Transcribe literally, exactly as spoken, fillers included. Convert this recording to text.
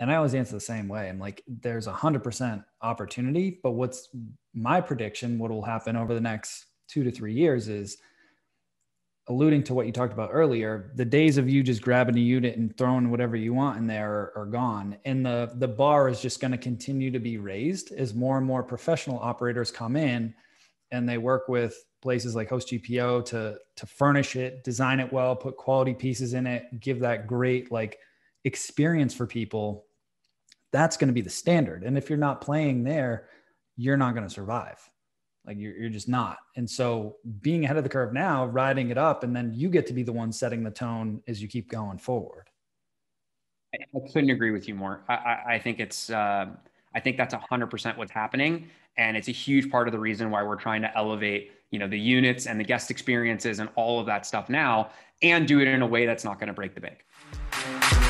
And I always answer the same way. I'm like, there's a hundred percent opportunity, but what's my prediction, what will happen over the next two to three years is, alluding to what you talked about earlier, the days of you just grabbing a unit and throwing whatever you want in there are, are gone. And the, the bar is just going to continue to be raised as more and more professional operators come in and they work with places like HostGPO to, to furnish it, design it well, put quality pieces in it, give that great like experience for people. That's going to be the standard. And if you're not playing there, you're not going to survive. Like you're, you're just not. And so being ahead of the curve now, riding it up, and then you get to be the one setting the tone as you keep going forward. I couldn't agree with you more. I, I, I think it's, uh, I think that's a hundred percent what's happening. And it's a huge part of the reason why we're trying to elevate, you know, the units and the guest experiences and all of that stuff now, and do it in a way that's not going to break the bank.